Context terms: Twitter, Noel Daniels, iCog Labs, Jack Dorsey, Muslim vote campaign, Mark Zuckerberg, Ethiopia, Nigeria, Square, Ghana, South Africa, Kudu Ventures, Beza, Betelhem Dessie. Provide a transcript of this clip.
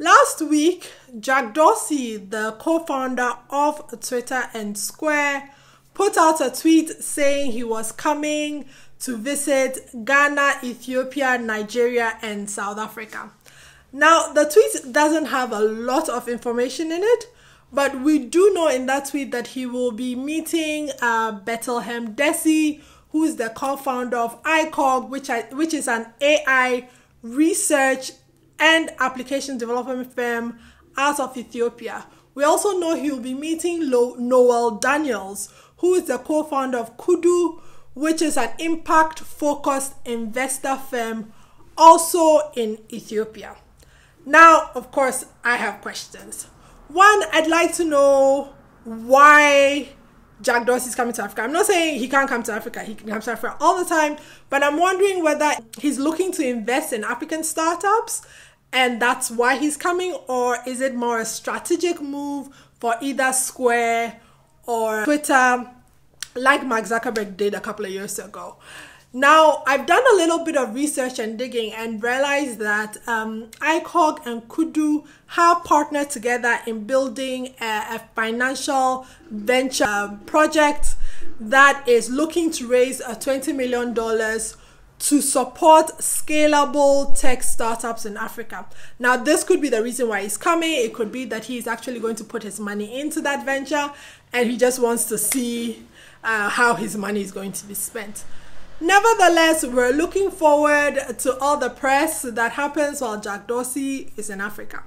Last week, Jack Dorsey, the co-founder of Twitter and Square, put out a tweet saying he was coming to visit Ghana, Ethiopia, Nigeria, and South Africa. Now, the tweet doesn't have a lot of information in it, but we do know in that tweet that he will be meeting Betelhem Dessie, who is the co-founder of iCog, which is an AI research and application development firm out of Ethiopia. We also know he will be meeting Noel Daniels, who is the co-founder of Kudu, which is an impact-focused investor firm also in Ethiopia. Now, of course, I have questions. One, I'd like to know why Jack Dorsey is coming to Africa. I'm not saying he can't come to Africa. He can come to Africa all the time. But I'm wondering whether he's looking to invest in African startups and that's why he's coming, or is it more a strategic move for either Square or Twitter, like Mark Zuckerberg did a couple of years ago. Now, I've done a little bit of research and digging and realized that iCog and Kudu have partnered together in building a financial venture project that is looking to raise $20 million to support scalable tech startups in Africa. Now, this could be the reason why he's coming. It could be that he's actually going to put his money into that venture and he just wants to see how his money is going to be spent. Nevertheless, we're looking forward to all the press that happens while Jack Dorsey is in Africa.